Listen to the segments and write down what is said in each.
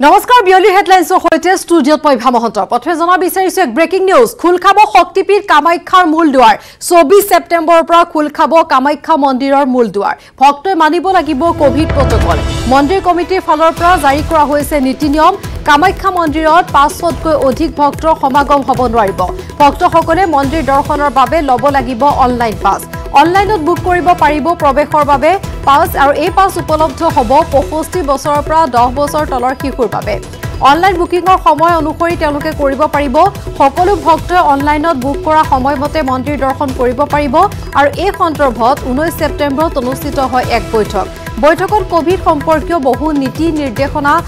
नमस्कार बियली हेडलाइन्स होते स्टूडियोत पयभा महंत पथमे जना बिचारिसु एक ब्रेकिंग न्यूज खुलखाब शक्तिपीठ कामाख्यार मूल द्वार 24 सेप्टेम्बर पर खुलखाब कामाख्या मंदिर मूल द्वार भक्तों मानिब लागिब कोविड प्रोटोकल मंदिर कमिटिर फालर पर जारी करा होइसे नीति नियम कामाख्या मंदिर 500 अधिक भक्त समागम हब नारिब भक्तसकले मंदिर दर्शनर बारे लब लागिब अनलाइन पास अनलाइनत बुक करिब पारिब प्रवेशर बारे पास और ए पास उपलब्ध हब 65 बछर पर 10 बछर तलर शिशुर बारे अनलाइन बुकिंगर समय अनुसरी तेलुके करिब पारिब सकलो भक्तों अनलाइनत बुक करा समयमते मंदिर दर्शन करिब पारिब और ए सन्दर्भत 19 सेप्टेम्बरत अनुष्ठित हय एक बैठक बैठकत कोविड सम्पर्कीय बहु नीति निर्देशना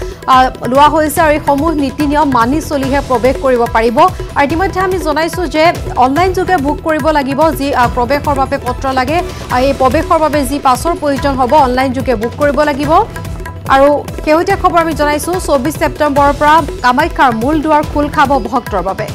लोৱা হৈছে আৰু এই সমূহ নীতি নিয়ম মানি চলিহে প্ৰৱেশ কৰিব পাৰিব। আৰু ইতিমধ্যে আমি জনাইছো যে অনলাইন যোগে বুক কৰিব লাগিব যি প্ৰৱেশৰ বাবে পত্ৰ লাগে এই প্ৰৱেশৰ বাবে যি পাছৰ প্ৰয়োজন হ'ব অনলাইন যোগে বুক কৰিব লাগিব। আৰু কেউতে খবৰ আমি জনাইছো 24 সেপ্টেম্বৰৰ পৰা কামাখ্যাৰ মূল দুৱাৰ খোল খাব ভক্তৰ বাবে।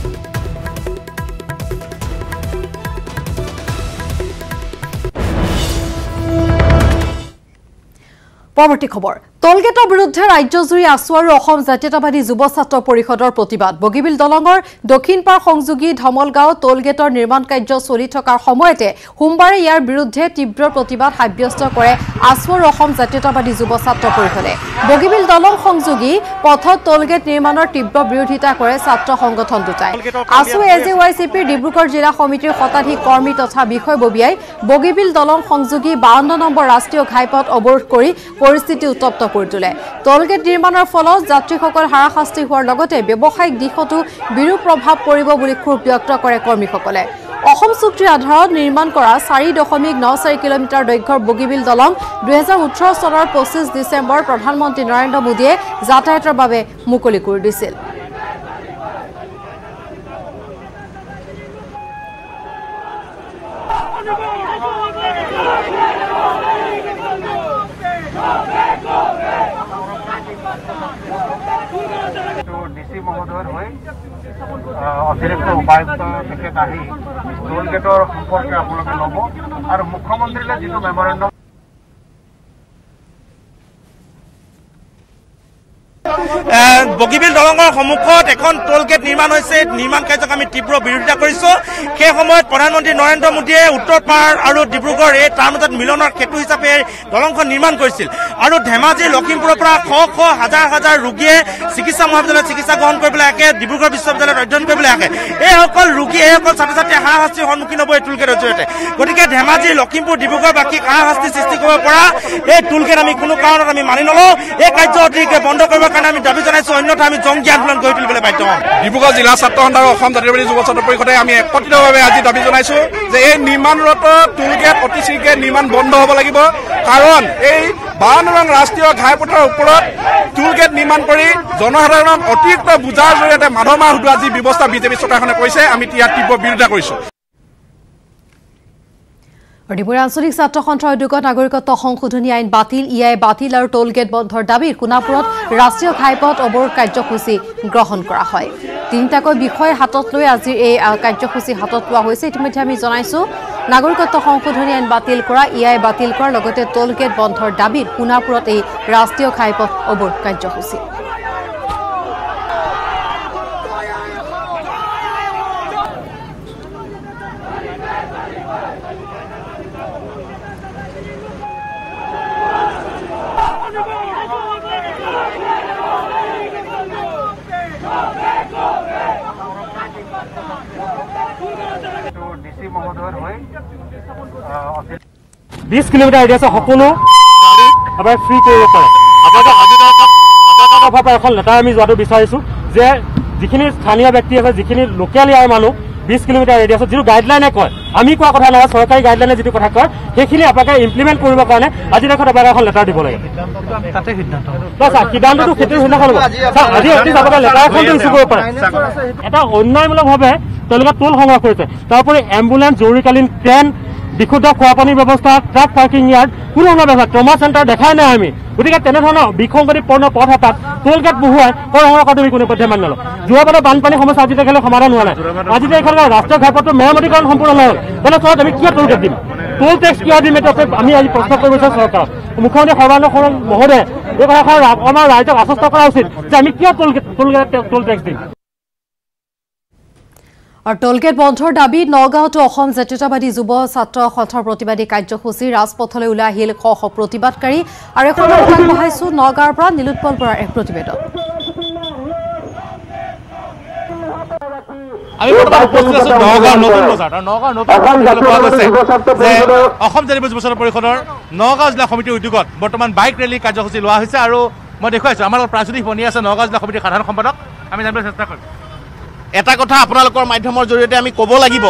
পৰৱৰ্তী খবৰ टोलगेटर विरुद्धे राज्यजुरी आसु और असम जातीयतावादी युव छात्र परिषदर प्रतिबाद बगीबिल दलंगर दक्षिण पार संयोगी धमलगांव टोलगेटर निर्माण कार्य चलि थकार समयते सोमवारे यार विरुद्धे तीव्र प्रतिबाद साब्यस्त करे आसु और असम जातीयतावादी युव छात्र परिषदे बगीबिल दलंग संयोगी पथत टोलगेट निर्माणर तीव्र विरोधिता करे छात्र संगठन दुटाय आसु AJYCPर डिब्रुगढ़ जिला समितिर शताधिक कर्मी तथा विषयबबियाय बगीबिल दलंग संयोगी 52 नम्बर राष्ट्रीय घाइपथ अवरोध करी परिस्थिति उत्तप्त टोलगेट निर्माणर फलत यात्रीসকল हाराशास्ति होৱাৰ লগতে ব্যৱসায়িক দিশতো বিৰূপ প্ৰভাৱ পৰিব বুলি ক্ষোভ ব্যক্ত কৰে কৰ্মীসকলে। অসম চুক্তিৰ আধাৰত নিৰ্মাণ কৰা 4.94 কিলোমিটাৰ দৈৰ্ঘ্যৰ বগীবিল দলং 2018 চনৰ 25 ডিসেম্বৰ প্ৰধানমন্ত্ৰী নৰেন্দ্ৰ মোদীয়ে যাতায়াতৰ বাবে মুকলি কৰি দিছিল। अतिरिक्त उपायुक्त टिकेट आ टोलगेटर सम्पर्क आपलोके लब और मुख्यमंत्री जी मेमोरेंडम बगीबिल दलंगर सम्मुखत एखन टोलगेट निर्माण कार्यक आम तीव्र विरोधिता समय प्रधानमंत्री नरेन्द्र मोदी उत्तरपार और डिब्रुगढ़ यह तारमजत मिलनर सेतु हिसाब से दलंग निर्माण कर धेमाजी लखीमपुर श हजार हजार रोगी चिकित्सा महाविद्यालय चिकित्सा ग्रहण कर डिब्रुगढ़ विश्वविद्यालय अध्ययन कर रोगी छात्र छात्री हाराशास्तिर सम्मुखीन हम टोलगेटर जरिए गति के धेमाजी लखीमपुर डिब्रुगढ़ बासिक हाराशास्ति सृष्टि टोलगेट आम कौन कारण मानि नलो यह कार्य अतिरिक्त बंद कर दाबी अन्यथा आम जंगी आंदोलन गढ़ तुलिबले बाध्य हम। डिब्रुगढ़ जिला छात्र सन्धार असम जातीयतावादी युव छात्र परिषदे आम एकत्रितभावे आज दाबी जनाइছো যে এই নির্মাণরত টুলগেট অতি শীঘ্রে নির্মাণ বন্ধ হব লাগিব कारण এই 52 নং রাষ্ট্রীয় ঘাইপথৰ ওপৰত টুলগেট নিৰ্মাণ কৰি জনসাধাৰণ অতিৰিক্ত বুজাৰ জৰিয়তে মাধমা হুদুৱা যি ব্যৱস্থা বিজেপি চৰকাৰখনে কৰিছে আমি ইয়াৰ তীব্ৰ বিৰোধিতা কৰিছো। हरिपुर आंचलिक छात्र सन्थार उद्योगत नागरिकत्व संशोधन आईन बातिल इयाई बातिल और टोलगेट बंधर दाबी कोनापुर राष्ट्रीय घाईपथ अवरोध कार्यसूची ग्रहण करा हय तीनटाक विषय हाथत लै आज ये कार्यसूची हाथत लोवा होइसे। इतिमध्ये आमी जनाइसो नागरिकत्व संशोधन आईन बातिल करा इयाई बातिल कर लगते टोलगेट बंधर दाबी कोनापुर राष्ट्रीय घाईपथ अवरोध कार्यसूची बीस किलोमीटर एरिया सको अपना फ्री कर लेटार आम जो विचार जी स्थानीय व्यक्ति आज जी लोकल यार मानू 20 किलोमीटर एरिया जी गाइडलाइने कय आम क्या कथा ना सरकारी गाइडलाइने जी कथा कय अपना इम्प्लीमेंट करें आज देश लेटार दी लगे सिद्धांत आज अपना लेटार इश्यू करन्यायमूलक भावे टोल संग्रह करें एम्बुलेंस जरूरीकालीन ट्रेन विशुद्ध खुआपानी व्यवस्था ट्रक पार्किंग यार्ड कौन व्यवस्था ट्रमा सेंटर देखा ना आम गति के विसंगतिपूर्ण पथ हटात टोलगेट बहुआ कहीं क्या मानी नल जोबाद बानपानी समस्या आज तक समाधान हुआ ना आज तक राष्ट्रीय घाटपथ मेरामतीकरण सम्पूर्ण ना चलत आम क्या टोलगेट दी टोल टैक्स क्या दी प्रश्न कर सरकार मुख्यमंत्री सर्वानंद सोनोवाल महोदय এই কথাষাৰ আমাৰ ৰাইজক আশ্বস্ত কৰা উচিত যে আমি কিয় টোল টেক্স দিম। और टोलगेट बंधर दाबी नगाँव असम जातीयतावादी युव छात्र संस्थार प्रतिबादी कार्यसूची राजपथले उला हिल श श प्रतिबादकारी और एक बढ़ाई नगाँवर पर नीलोत्पल बरार एक प्रतिवेदन। नगाँव जिला समितिर उद्योगत बर्तमान बाइक रैली कार्यसूची ला और मैं देखा आम प्राचुरी बनी आस नगाँव जिला समितिर साधारण सम्पादक आम जानवर चेष्टा कर एटा कथा आपनालोकर माध्यমৰ জৰিয়তে আমি কব লাগিব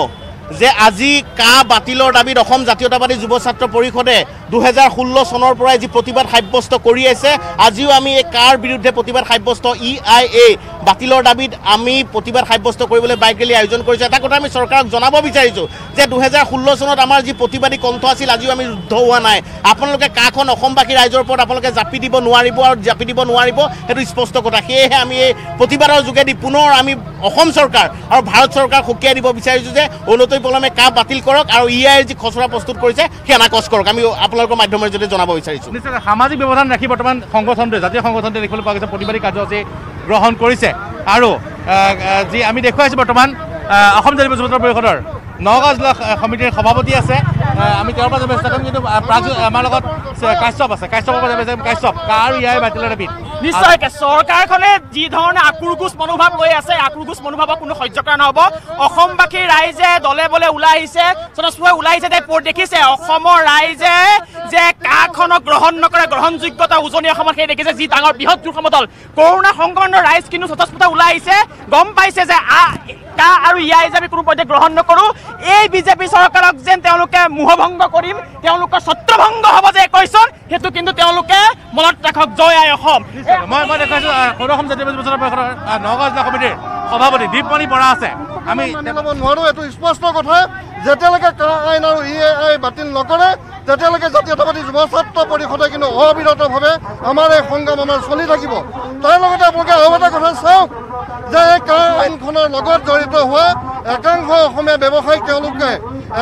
যে আজি কা বাতিলৰ দাবীত অসম জাতীয়তাবাদী যুৱ ছাত্ৰ পৰিষদে 2016 চনৰ পৰা যি প্ৰতিবাদ সাব্যস্ত কৰি আছে আজিও আমি এই কাৰ বিৰুদ্ধে প্ৰতিবাদ সাব্যস্ত EIA বাতিলৰ দাবীত আমি প্ৰতিবাদ সাব্যস্ত কৰিবলৈ বাইক ৰেলী আয়োজন কৰিছো। এটা কথা আমি চৰকাৰক জনাব বিচাৰিছো যে 2016 চনত আমাৰ যি প্ৰতিবাদী কণ্ঠ আছিল আজিও আমি ৰুদ্ধ হোৱা নাই। আপোনালোকে কাখন অসমবাসী ৰাইজৰ ওপৰত আপোনালোকে জাপি দিব নোৱাৰিব আৰু জাপি দিব নোৱাৰিব সেইটো স্পষ্ট কথা। সেয়েহে আমি এই প্ৰতিবাদৰ যোগেদি পুনৰ আমি অসম চৰকাৰ আৰু ভাৰত চৰকাৰ সকীয়া দিব বিচাৰিছো যে অনতই পলমে কা বাতিল কৰক আৰু EIA যি খচৰা প্ৰস্তুত কৰিছে সেই নাকচ কৰক। আমি আপোনালোকৰ মাধ্যমৰ জৰিয়তে জনাব বিচাৰিছো। নিশ্চয় সামাজিক ব্যৱধান ৰাখি বৰ্তমান সংগঠনটোৱে জাতীয় সংগঠনটোৱে দেখিবলৈ পোৱা গৈছে প্ৰতিবাদী কাৰ্যসূচী গ্ৰহণ কৰিছে আৰু যি আমি দেখুৱাইছো বৰ্তমান অসম জাতীয় যুৱ ছাত্ৰ পৰিষদৰ নগাঁও জিলা সমিতিৰ সভাপতি আছে আমি তেওঁৰ পৰা যাব চেষ্টা কৰিম কিন্তু আমাৰ লগত কাশ্যপ আছে কাশ্যপৰ পৰা যাব চেষ্টা কৰিম। কাশ্যপ কাৰ EIA বাতিলৰ দাবীত নিশ্চয় চৰকাৰখনে যি ধৰণে আক্ৰোশ মনোভাৱ লৈ আছে আক্ৰোশ মনোভাৱক কোনো সহ্য কৰা নহ'ব। অসমবাসী ৰাইজে দলে বলে ওলাই আহিছে চনচুৱে ওলাই আহিছে তাই পৰ্ট দেখিছে অসমৰ ৰাইজে যে কাখনক গ্ৰহণ নকৰে গ্ৰহণযোগ্যতা উজনি অসমত সেই দেখিছে যি ডাঙৰ বৃহৎ দুৰ্গমতল কৰোনা সংক্ৰমণৰ ৰাইজ কিন্তু সতস্পতা ওলাই আহিছে গম পাইছে যে কা আৰু EIA আমি কোনো পৰ্যায়ে গ্ৰহণ নকৰোঁ। এই বিজেপি চৰকাৰক যেন তেওঁলোকে মোহভংগ কৰিম তেওঁলোকৰ ছত্ৰভংগ হ'ব যে কৈছন সেইটো কিন্তু তেওঁলোকে মনত ৰাখক। জয় আই অসম। মই দেখাইছো অসম জাতীয় পৰিষদৰ নগাঁও জিলা কমিটিৰ সভাপতি দীপমণি বৰা আছে আমি ক'ব নোৱাৰো এইটো স্পষ্ট কথা যেতিয়ালৈকে কা আইন আৰু EIA বাতিল নকৰে তেতিয়ালৈকে জাতীয়তাবাদী যুৱ ছাত্ৰ পৰিষদে কিন্তু অবিৰতভাৱে আমাৰ এই সংগ্ৰাম আমাৰ চলি থাকিব। তাৰ লগতে আপোনালোকে আৰু এটা কথা চাওক যে এই কা আইনখনৰ লগত জড়িত হোৱা একাংশ অসমীয়া ব্যৱসায়িক তেওঁলোকে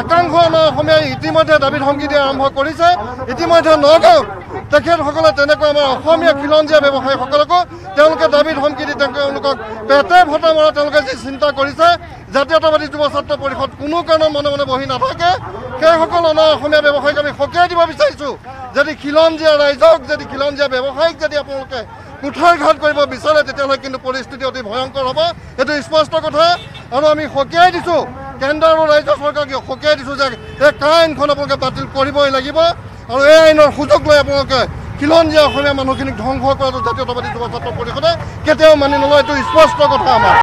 একাংশ আমাৰ অসমীয়াই ইতিমধ্যে দাবী ধমকি দিয়া আৰম্ভ কৰিছে। ইতিমধ্যে নগাঁৱত তেখেতসকলে তেনেকৈ আমাৰ অসমীয়া খিলঞ্জীয়া ব্যৱসায়ীসকলকো তেওঁলোকে দাবী ধমকি দি তেওঁলোকক পেটে ভটা মৰা তেওঁলোকে যি চিন্তা কৰিছে জাতীয়তাবাদী যুৱ ছাত্ৰ পৰিষদ কোনো কাৰণে মনে মনে বহি নাথাকে সেইসকল অনা অসমীয়া ব্যৱসায়ীক আমি সকীয়াই দিব বিচাৰিছোঁ। যদি খিলঞ্জীয়া ৰাইজক যদি খিলঞ্জীয়া ব্যৱসায়ীক যদি আপোনালোকে কুঠাৰঘাত কৰিব বিচাৰে তেতিয়াহ'লে কিন্তু পৰিস্থিতি অতি ভয়ংকৰ হ'ব এইটো স্পষ্ট কথা। আৰু আমি সকীয়াই দিছোঁ কেন্দ্ৰ আৰু ৰাজ্য চৰকাৰক সকীয়াই দিছোঁ যে এই কা আইনখন আপোনালোকে বাতিল কৰিবই লাগিব আৰু এই আইনৰ সুযোগ লৈ আপোনালোকে খিলঞ্জীয়া অসমীয়া মানুহখিনিক ধ্বংস কৰাটো জাতীয়তাবাদী যুৱ ছাত্ৰ পৰিষদে কেতিয়াও মানি নলয় এইটো স্পষ্ট কথা। আমাৰ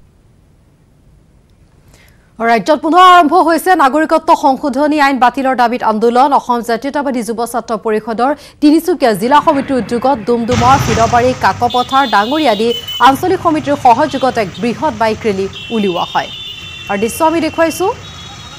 राज्य पुनः आरम्भ হৈছে नागरिकत्व संशोधनी आईन बातिলৰ দাবীত आंदोलन। জাতীয়তাবাদী যুৱ ছাত্ৰ পৰিষদৰ তিনিচুকীয়া জিলা সমিতিৰ উদ্যোগত ডুমডুমা ফিৰবাৰী কাকপথাৰ ডাঙৰি আদি আঞ্চলিক সমিতিৰ সহযোগত এক বৃহৎ বাইক ৰেলী উলিওৱা হয়। আৰু দৃশ্য আমি দেখুৱাইছো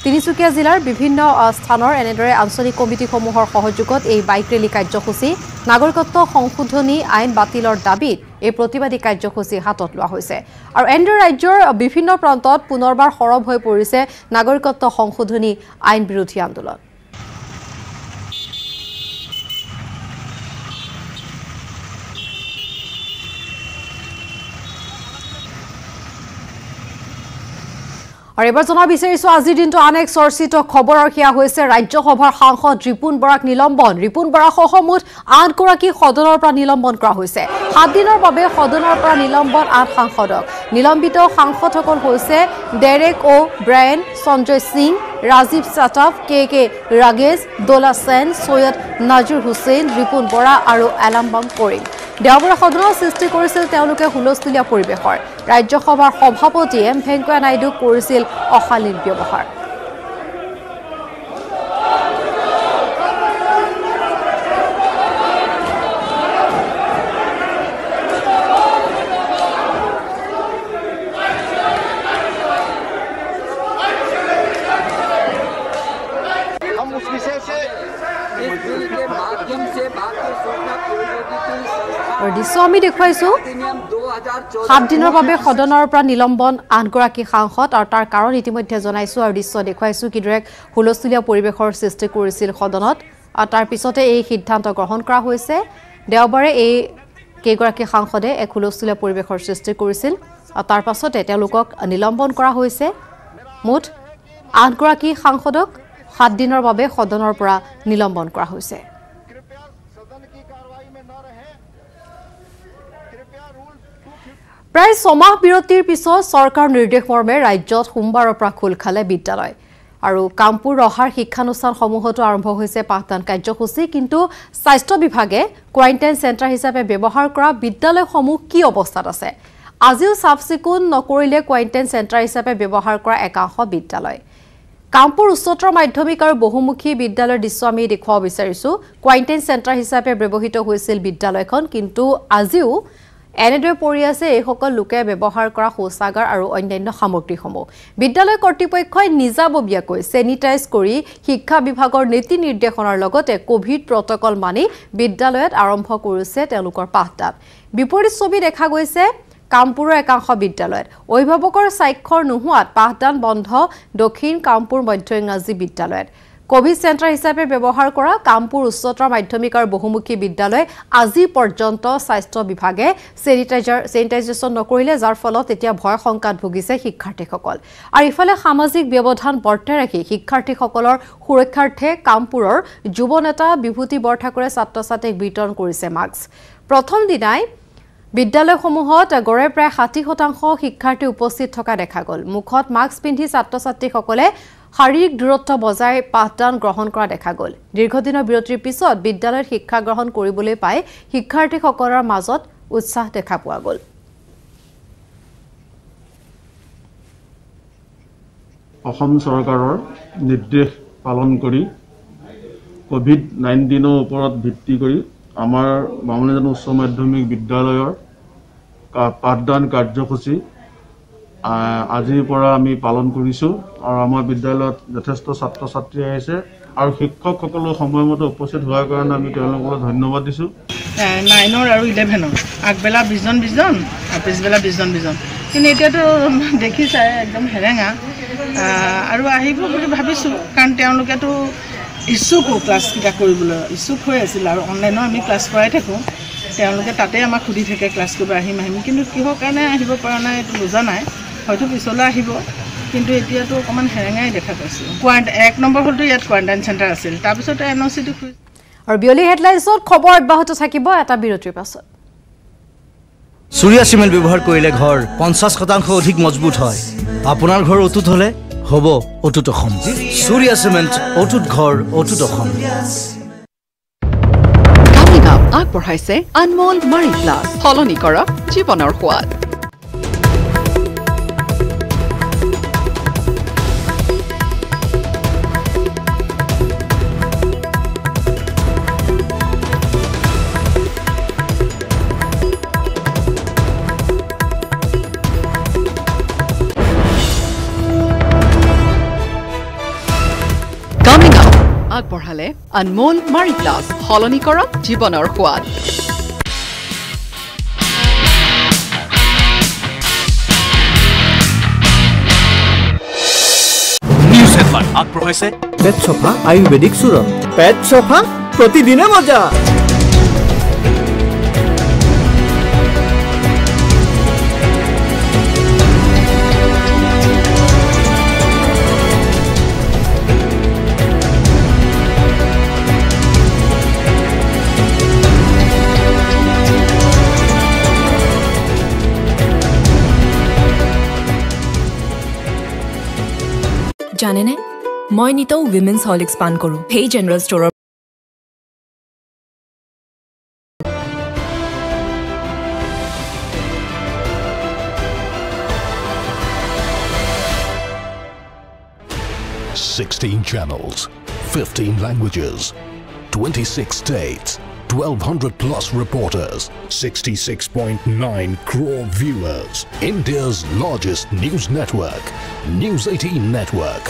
তিনিচুকীয়া জিলাৰ বিভিন্ন স্থানৰ এনেদৰে আঞ্চলিক কমিটিসমূহৰ সহযোগত এই বাইক ৰেলী কাৰ্যসূচী নাগৰিকত্ব সংশোধনী আইন বাতিলৰ দাবীত এই প্ৰতিবাদী কাৰ্যসূচী হাতত লোৱা হৈছে। আৰু এনডি ৰাজ্যৰ বিভিন্ন প্ৰান্তত পুনৰবাৰ সৰব হৈ পৰিছে নাগৰিকত্ব সংশোধনী আইন বিৰোধী আন্দোলন। और एबार जाना विचारिस आजिर दिन आन एक चर्चित खबर और सैया राज्यसभा सांसद रिपुन बराक निलम्बन। रिपुन बराक सह मुठ 8 गराकी सदन निलम्बन कर 7 दिन सदन निलम्बन 8 सांसदक निलम्बित सांसद डेरेक ओ ब्रायन संजय सिंह राजीव साटफ के रागेश दोला सेन सैयद नाजिर हुसैन रिपुन बरा और एलाम्बम करीम देवरा सदन सृष्टि হুলস্থুলীয়া পৰিৱেশৰ। ৰাজ্যসভাৰ সভাপতি এম ভেংকয়া নাইডু কৰিছিল অশালীন ব্যৱহাৰ। আমি দেখুৱাইছো 7 দিনৰ বাবে সদনৰ পৰা নিলম্বন 8 গৰাকী সাংসদ আৰু তাৰ কাৰণ ইতিমধ্যে জনাইছো আৰু দৃশ্য দেখুৱাইছো কিদৰে হুলস্থুলীয়া পৰিৱেশৰ সৃষ্টি কৰিছিল সদনত तार पिछते এই সিদ্ধান্ত গ্ৰহণ কৰা হৈছে। দেওবাৰে এই কেগৰাকী সাংসদে এক হুলস্থুলীয়া পৰিৱেশৰ সৃষ্টি কৰিছিল আৰু তাৰ পাছতে তেওঁলোকক নিলম্বন কৰা হৈছে। মুঠ ৮গৰাকী সাংসদক ৭ দিনৰ বাবে সদনৰ পৰা নিলম্বন কৰা হৈছে। प्राय छमाह बिरतिर पिছত सरकार निर्देश मर्मे राज्यत सोमवार पर खोल खाले विद्यालय और कामपुर अहार शिक्षानुष्ठानसमूहतो आरम्भ होइसे पाठदान कार्यसूची। किन्तु स्वास्थ्य विभागे क्वारेन्टाइन सेन्टार हिसापे व्यवहार करा विद्यालयसमूह की अवस्थात आछे। आजिओ साफ सिकुन नकरिले क्वारेन्टाइन सेन्टार हिसापे व्यवहार करा एकांश विद्यालय कामपुर उच्चतर माध्यमिक और बहुमुखी विद्यालय दृश्य आमि देखुवा विचारिछु। क्वारेन्टाइन सेन्टार हिसापे व्यवहित होइसिल विद्यालयखन, किन्तु आजिओ एनेदरे परि आछे ए सकल लोके व्यवहार करा शौचागार और अन्यान्य सामग्रीसमूह विद्यालय कर्तृपक्षई निजाबबियाकै सेनिटाइज करी शिक्षा विभागर नीति निर्देशनार लगते कोविड प्रोटोकल मानि विद्यालयत आरम्भ करिसे तेलुकर पाठदान। विपरीत छवि देखा गयसे कामपुर एकांश विद्यालय अभिभावकर स्वाक्षर नहुआत पाठदान बंध। दक्षिण कामपुर मध्य इंगराजी विद्यालय कोविड सेन्टर हिसापे व्यवहार करा कामपुर उच्चतर माध्यमिक और बहुमुखी विद्यालय आजि पर्यन्त स्वास्थ्य विभागे सेनिटाइजेशन नकरिले, जार फलत एतिया भय संकात भुगिसे शिक्षार्थीসকল। आर इफाले सामाजिक व्यवधान बर्ताय राखि शिक्षार्थीসকলৰ सुरक्षार्थे कामपुरर युव नेता विभूति बरठाकुरे छात्र छात्रीक वितरण करिसे मास्क। प्रथम दिनाय विद्यालयसमूहत गड़े प्राय ৬০% शिक्षार्थी उपस्थित थका देखा गल। मुखत मास्क पिंधि छात्र छात्रीসকলে शारीरिक दूरत्व बजाय पाठदान ग्रहण करा देखा गल। दीर्घदिन बिरतिर पिছত विद्यालयत शिक्षा ग्रहण কৰিবলৈ পাই শিক্ষাৰ্থীসকলৰ মাজত উৎসাহ দেখা পোৱা গল। অসম চৰকাৰৰ নিৰ্দেশ পালন কৰি কোভিড-19 ওপৰত ভিত্তি কৰি আমাৰ বামুণীজন উচ্চ মাধ্যমিক বিদ্যালয়ৰ পাঠদান কাৰ্যসূচী আজিৰ পৰা আমি পালন কৰিছো। আৰু আমাৰ বিদ্যালয়ত যথেষ্ট ছাত্ৰ ছাত্ৰী আছে আৰু শিক্ষকসকল সময়মতে উপস্থিত হোৱাৰ কাৰণে আমি তেওঁলোকক ধন্যবাদ দিছো। 9ৰ আৰু 11ৰ আগবেলা 20জন আৰু পিছবেলা 20জন কিন্তু এতিয়াতো দেখি চাই একদম হেৰেঙা আৰু আহিব বুলি ভাবিছো কাৰণ তেওঁলোকেতো ইচ্ছুক ক্লাছ কিটা কৰিবলৈ ইচ্ছুক হৈ আছিল আৰু অনলাইনৰ আমি ক্লাছ কৰাই থাকো। তেওঁলোকে তাতে আমাক খুদি থাকে ক্লাছ কৰিব আহিম কিন্তু কিহৰ কাৰণে আহিব পৰা নাই এইটো বুজা নাই। হয়তো পিছলৈ আহিব কিন্তু এতিয়াতো অকমান হেৰেঙাই দেখা পাইছো। এক নম্বৰ হলটো ইয়াত কোৱাৰেণ্টাইন সেন্টাৰ আছিল তাৰপিছতে এনওসিটো আৰু বিয়লি হেডলাইনছত খবৰ অব্যাহত থাকিব এটা বিৰতিৰ পাছত। সূৰ্যা চিমেল ব্যৱহাৰ কৰিলে ঘৰ 50% অধিক মজবুত হয়। আপোনাৰ ঘৰ অটুট হলে হ'ব অটুট অসম। সূৰ্যা চিমেণ্ট অটুট ঘৰ অটুট অসম। আগবঢ়াইছে অনমোল মাৰি প্লাছ সলনি কৰক জীৱনৰ সোৱাদ। পঢ়ালে অনমোল মাৰি প্লাছ সলনি কৰক জীৱনৰ সোৱাদ। নিউজ হেডলাইন আগবঢ়াইছে পেট চফা আয়ুৰ্বেদিক চূৰণ। পেট চফা প্ৰতিদিনে মজা। जाने ने मैं नितौ विमेन्स हॉलिक्स पान करूँ हे general store. channels, 15 languages, 26 states, 1,200+ reporters, 66.9 crore viewers. India's largest news network, News 18 Network.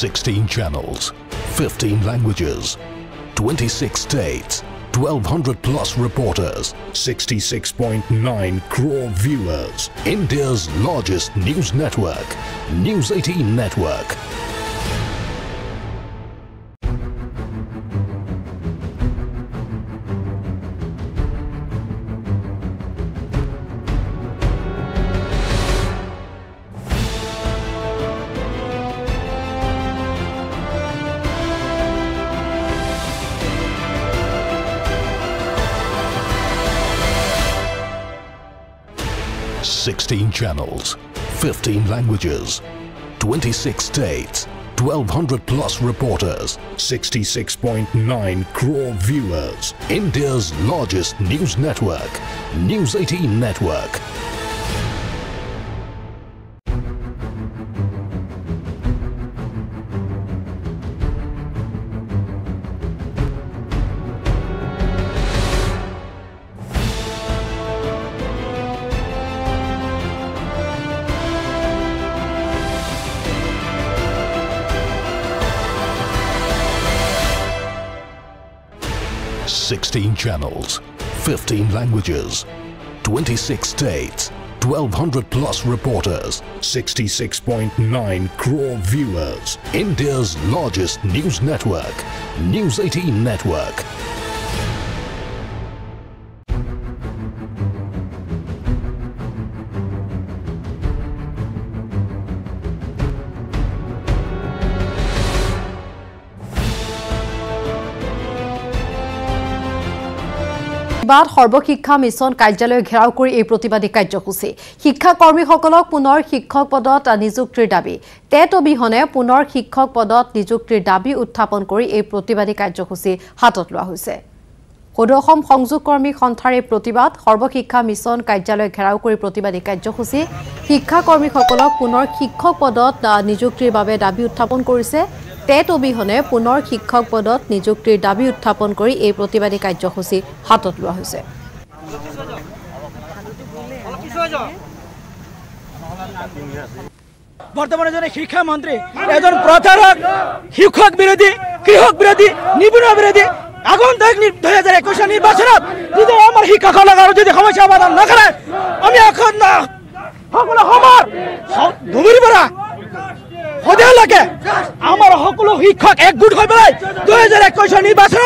16 channels, 15 languages, 26 states, 1,200 plus reporters, 66.9 crore viewers. India's largest news network, News18 Network. Channels, 15 languages, 26 states, 1,200 plus reporters, 66.9 crore viewers. India's largest news network, News18 Network. Channels, 15 languages, 26 states, 1,200 plus reporters, 66.9 crore viewers. India's largest news network, News18 Network. बार Sarva Shiksha mission कार्यालय घेराव कर यह प्रतिवादी कार्यसूची शिक्षाकर्मी पुनर शिक्षक पदत नियुक्तिर दाबी टेट अबिहने पुनर शिक्षक पदत नियुक्तिर दाबी उत्थापन कर यह प्रतिवादी कार्यसूची हाथत लोৱা হৈছে। সদসম সংযোগকৰ্মী সন্থাৰ এই প্ৰতিবাদ সৰ্বশিক্ষা মিছন কাৰ্যালয় ঘেৰাও কৰি প্ৰতিবাদী কাৰ্যসূচী শিক্ষাকৰ্মীসকলক পুনৰ শিক্ষক পদত নিযুক্তিৰ বাবে দাবী উত্থাপন কৰিছে। টেট অবিহনে পুনৰ শিক্ষক পদত নিযুক্তিৰ দাবী উত্থাপন কৰি এই প্ৰতিবাদী কাৰ্যসূচী হাতত লোৱা হৈছে। বৰ্তমানে জন শিক্ষা মন্ত্ৰী এজন প্ৰতাৰক শিক্ষক বিৰোধী কৃষক বিৰোধী নিবনুৱা বিরোধী आगन 2021 निर्वाचन जो आम शिक्षक जो समस्या समाधान नकरे धुबुरीपरा सदे आम सको शिक्षक एकगोट हो पे 2021 निर्वाचन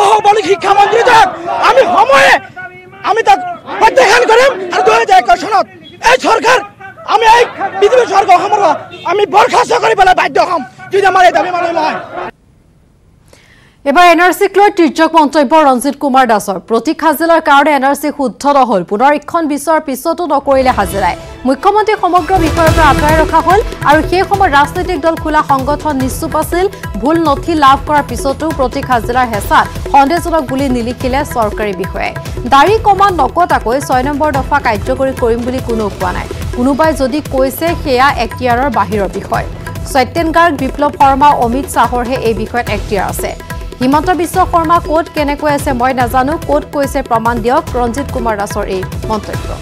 बहुबलिक शिक्षा मंत्री समय प्रत्याख्यान कर 2021 सरकार बीजेपी सरकार बरखास्त कर बाध्यम जो दावी मानी ना एबार एनआरसिक तीर्यक मंत्य रंजित कुमार दासर प्रतीक हाजिलार कारण एनआरसि शुद्ध नहल पुनरीक्षण विचार पिछतो नकरिले हाजिराय मुख्यमंत्री समग्र विषय पर आतराय रखा हल और সেই समय राजनैतिक दल खोला संगठन निश्चुप आसिल भूल नथि लाभ करार पिछतो प्रतीक हाजिलार हेसात सन्देहजनक बुली निलिखिले सरकारी विषय दाड़ी कमा नकटाको 6 नम्बर दफा कार्यकारी करिम बुली कोनो कोৱা নাই কোনোবাই যদি কৈছে সেয়া এক্তিয়াৰৰ বাহিৰৰ বিষয় सत्यन गार्ग विप्लव शर्मा अमित शाहर हे ए विषयत एक्टियार आछे हिमंत विश्व शर्मा कोट केनेको आछे मैं नाजानो कोट कैसे प्रमाण दियक रंजित कुमार दासर ए मंतव्य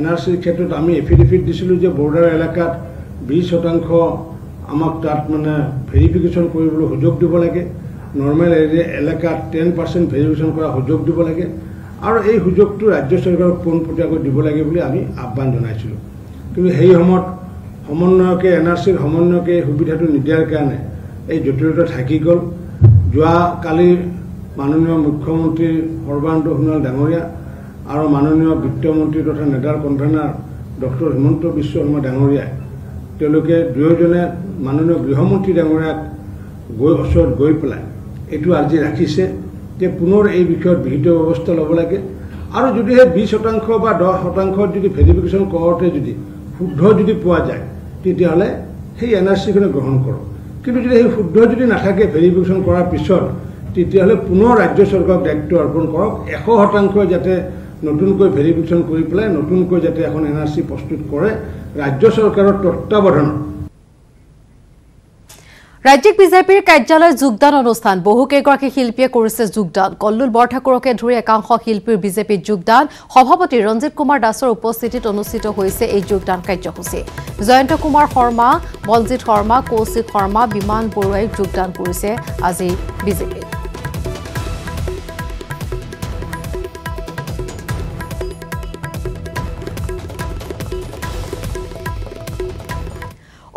एनआरसी क्षेत्र आमी एफिडेविट दिसिलु जे बॉर्डर एलेकात 20% आमक तात माने भेरिफिकेशन কৰিবলৈ সুযোগ দিব লাগে नर्मल एरिया एलेकात 10% भेरिफिकेशन কৰা সুযোগ দিব লাগে আৰু এই সুযোগটো ৰাজ্য চৰকাৰক পোনপটীয়াকৈ দিব লাগে বুলি আমি আহ্বান জনাইছিলো কিন্তু সেই সময়ত समन्वयके एनआरसिर समन्वयके सुविधा निदियार कारणे यह जटिलता थाकि गल जोआ काली माननीय मुख्यमंत्री सर्बानन्द सोनोवाल डांगरिया और माननीय वित्तमंत्री तथा नेडार कन्भेनार डॉक्टर हिमंत विश्व शर्मा डांगरिया दुयोजने माननीय गृहमंत्री डांगरियाक गई ओसर गई पेलाय एटू आर्जी राखिसे जे पुनर यह विषय विहित व्यवस्था लब लगे और जो 20% बा 10% जो भेरिफिकेशन करते जो शुद्ध जो पा जाए एनआरसि ग्रहण कर कि शुद्ध जो नाथे भेरिफिकेशन करार पीछे पुनः राज्य सरकार दायित्व अर्पण कर 100% जाते नतुनक भेरिफिकेशन पे नतुनक जाते एनआरसि प्रस्तुत करे राज्य सरकार तत्वावधान राज्यिक विजेपिर कार्यालय योगदान अनुष्ठान बहुकेगराकी शिल्पीये करिছে योगदान कल्लुल बरठाकुरके धरि एकांश शिल्पीर विजेपिर योगदान सभापति रंजीत कुमार दासर उपस्थितित अनुष्ठित होइছে এই योगदान कार्यसूची जयंत कुमार शर्मा बलजीत शर्मा कौशिक शर्मा विमान बरुवाई योगदान करिছে আজি বিজেপি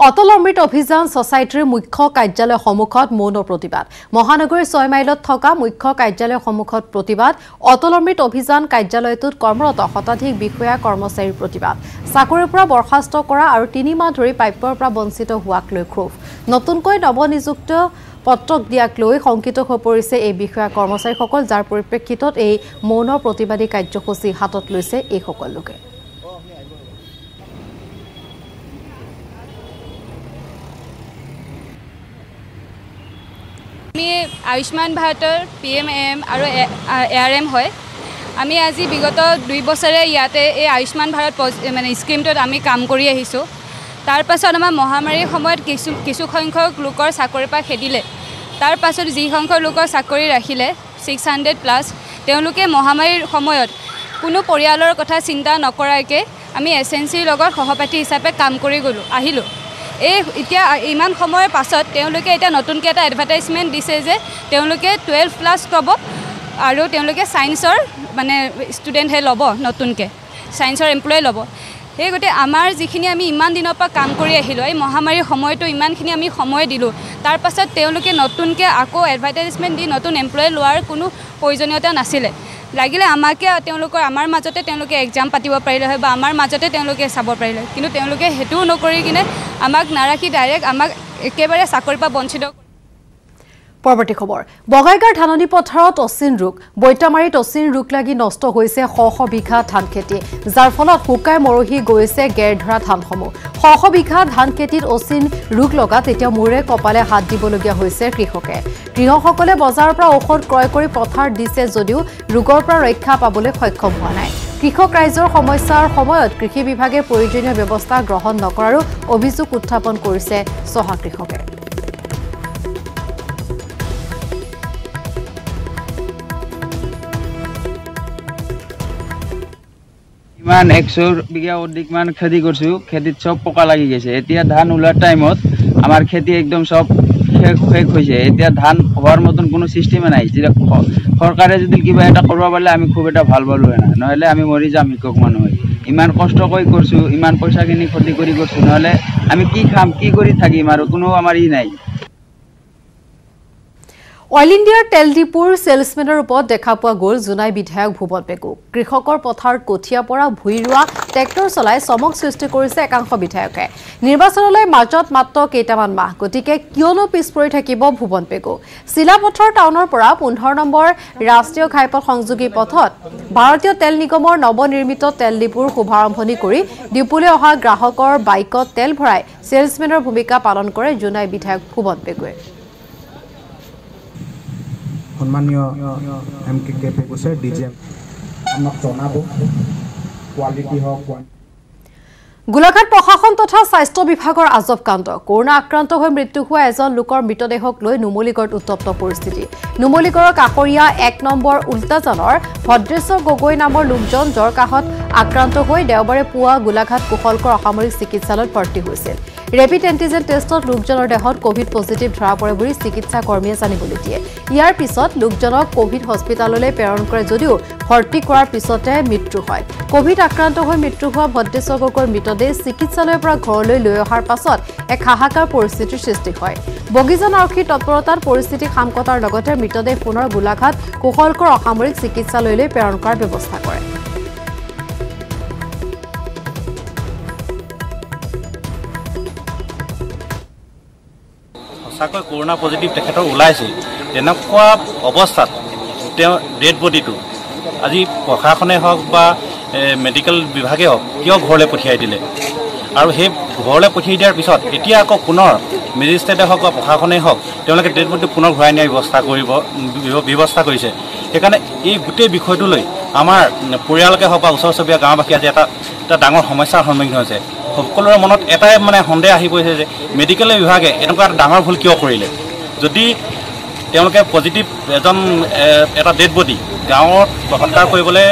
अटल अमृत अभियान सोसाइटीर मुख्य कार्यालय सम्मुखत मौन प्रतिबाद महानगर 6 माइलत थका मुख्य कार्यालय सम्मुखत प्रतिबाद अटल अमृत अभियान कार्यालयतुत कर्मरत शताधिक विषया कर्मचारीर प्रतिबाद साकरिर পৰা बर्खास्त কৰা আৰু 3 মাহ ধৰি প্ৰাপ্যৰ পৰা বঞ্চিত হোৱাক লৈ ক্ষোভ নতুনকৈ নৱনিযুক্ত পত্ৰক দিয়াক লৈ সংকিত হৈ পৰিছে এই বিষয়া কৰ্মচাৰীসকল যাৰ পৰিপ্ৰেক্ষিতত এই মৌন প্ৰতিবাদী কাৰ্যসূচী হাতত লৈছে এই সকল লোকে आयुष्मान भारतर पी एम एम और एआर एम है आम आज विगत दुई बसरे इते आयुष्मान भारत मैं स्कीम कम तार पास महामारी समय किसुसंख्यक लोकर चाकर पा खेदिले तार पास जिसंख्यक लोकर चाकरी राखिले 600 प्लस महामारी समय कोनो परियालर कथा चिंता नकराके आम एस एन सिर सहपाठी हिसापे काम कर गलो आहिलो এতিয়া ইমান সময় পাছত তেওঁলোকে এটা নতুনকৈ এটা এডভাৰটাইজমেণ্ট দিছে যে তেওঁলোকে 12 প্লাস পাব আৰু তেওঁলোকে সায়েন্সৰ মানে ষ্টুডেন্টহে লব নতুনকৈ সায়েন্সৰ এমপ্লয় লব এই গতে আমাৰ যিখিনি আমি ইমান দিনৰ পৰা কাম কৰি আহিলো এই মহামাৰীৰ সময়টো ইমানখিনি আমি সময় দিলো তাৰ পাছত তেওঁলোকে নতুনকৈ আকৌ এডভাৰটাইজমেণ্ট দি নতুন এমপ্লয় লোৱাৰ কোনো প্ৰয়োজনীয়তা নাছিলে লাগিলে আমাকে তেওঁলোকৰ আমাৰ মাজতে তেওঁলোকে এক্সাম পাতিব পাৰিলে হয় বা আমাৰ মাজতে তেওঁলোকে চাব পাৰিলে কিন্তু তেওঁলোকে হেতু নকৰি কিনে আমাক নাৰাখি ডাইৰেক্ট আমাক একেবাৰে চাকৰি পা বঞ্চিত পৰৱৰ্তী খবৰ বগাইগাঁৱৰ ধাননি পথাৰত অচিন ৰোগ বৈতামাৰীত অচিন ৰোগ লাগি নষ্ট হৈছে শ শ বিঘা ধান খেতি যাৰ ফলত শুকাই মৰহি গৈছে গেৰধৰা ধানসমূহ শ শ বিঘা ধান খেতিত অচিন ৰোগ লগা তেতিয়া মূৰে কপালে হাত দিবলগীয়া হৈছে কৃষকে কৃষকসকলে বজাৰৰ পৰা ঔষধ ক্ৰয় কৰি পথাৰ দিছে যদিও ৰোগৰ পৰা ৰক্ষা পাবলৈ সক্ষম হোৱা নাই কৃষক ৰাইজৰ সমস্যাৰ সময়ত কৃষি বিভাগে প্ৰয়োজনীয় ব্যৱস্থা গ্ৰহণ নকৰাৰো অভিযোগ উত্থাপন কৰিছে সহা কৃষকে मान 100 बिघा अधिक मान खेती करसु खेती सब पोका लगी गए एतिया धान उलार टाइम आमार खेती एकदम सब शेष शेष होइसे एतिया धान होवार मतन कोनो सिस्टेम नाइ सरकारे जदि किबा एटा करबा पारले आमी खूब एटा भाल पालो ना नहले आमी मरि जाम हिकक मानु इमान कष्ट कई करसु इमान पैसा किनि खर्च करि करसु नहले आमी की खाम की करि थाकिम आरो कोनो आमार इ नाइ অল ইণ্ডিয়াৰ তেলডিপুৰ সেলসমেনৰ ওপৰত দেখা পোৱা গ'ল জুনাই বিধায়ক ভুৱন পেগু কৃষকৰ পথাৰ কঠিয়া পৰা ভুই ৰুৱা ট্ৰেক্টৰ চলাই সমক সৃষ্টি কৰিছে একাংশ বিধায়কে নিৰ্বাচনলৈ মাজত মাত্ৰ কেইটামান মাহ গতিকে কিয়নো পিছ পৰি থাকিব ভুৱন পেগু শিলাপথৰ টাউনৰ পৰা 15 নম্বৰ ৰাষ্ট্ৰীয় ঘাইপথ সংযোগী পথত ভাৰতীয় তেল নিগমৰ নৱনিৰ্মিত তেলডিপুৰ শুভাৰম্ভণি কৰি ডিপুলৈ অহা গ্ৰাহকৰ বাইকত তেল ভৰাই সেলসমেনৰ ভূমিকা পালন কৰে জুনাই বিধায়ক ভুৱন পেগুৱে सन्मानीय एम के पेगु सर डीजेएम हमक जनाबो क्वालिटी हो গোলাঘাট প্রশাসন তথা স্বাস্থ্য বিভাগৰ আজব কাণ্ড কৰোনা আক্ৰান্ত হৈ মৃত্যু হোৱা এজন লোকৰ মৃতদেহক লৈ নুমলীগড়ত উত্তপ্ত পৰিস্থিতি নুমলীগড়ৰ কাকৰিয়া 1 নম্বৰ উল্টাজানৰ ভদ্ৰেশ্বৰ গগৈ নামৰ লোকজন জ্বৰ কাহত আক্ৰান্ত হৈ দেওবাৰে পুৱা গোলাঘাট কুশলকৰ অসামৰিক চিকিৎসালয়ত ভৰ্তি হৈছিল ৰেপিড এন্টিজেন টেষ্টত লোকজনৰ দেহত কোভিড পজিটিভ ধৰা পৰে বুলি চিকিৎসা কৰ্মীয়ে জানিবলৈ দিয়ে ইয়াৰ পিছত লোকজনক কোভিড হস্পিটাললৈ প্ৰেৰণ কৰে যদিও ভৰ্তি কৰাৰ পিছতে মৃত্যু হয় কোভিড আক্ৰান্ত হৈ মৃত্যু হোৱা ভদ্ৰেশ্বৰ গগৈৰ চিকিৎসালয়ৰ পৰা ঘৰলৈ লৈ অহাৰ পাছত এক হাহাকাৰ পৰিস্থিতিৰ সৃষ্টি হয় বগীজন আৰক্ষীৰ তৎপৰতাৰ পৰিস্থিতি খামকটাৰ লগতে মৃতদেহ পুনৰ গোলাঘাট কুশলকৰ অসামৰিক চিকিৎসালয়লৈ প্ৰেৰণ কৰাৰ ব্যৱস্থা কৰে সঁচাকৈ কৰোনা পজিটিভ তেখেতৰ ওলাইছে তেনেকুৱা অৱস্থাত তেওঁ ডেড বডিটো আজি প্ৰশাসনে হওক বা মেডিকেল বিভাগে হওক কিয় ঘৰলৈ পঠিয়াই দিলে আৰু সেই ঘৰলৈ পঠিয়াই দিয়াৰ পিছত এতিয়া আকৌ পুনৰ মেজিষ্ট্ৰেটে হওক বা প্ৰশাসনেই হওক তেওঁলোকে ডেড বডি পুনৰ ঘূৰাই নিয়াৰ ব্যৱস্থা কৰিছে সেইকাৰণে এই গোটেই বিষয়টো লৈ আমাৰ পৰিয়ালকে হওক বা ওচৰ চুবুৰীয়া গাঁওবাসী আজি এটা ডাঙৰ সমস্যাৰ সন্মুখীন হৈছে সকলোৰে মনত এটাই মানে সন্দেহ আহি গৈছে যে মেডিকেল বিভাগে এনেকুৱা ডাঙৰ ভুল কিয় কৰিলে। যদি তেওঁলোকে পজিটিভ এজন এটা ডেড বডি গাঁৱত হত্যা কৰিবলৈ।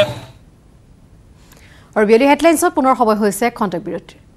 আৰু বিলি হেডলাইনছত পুনৰ সময় হৈছে খন্তেক বিৰতি।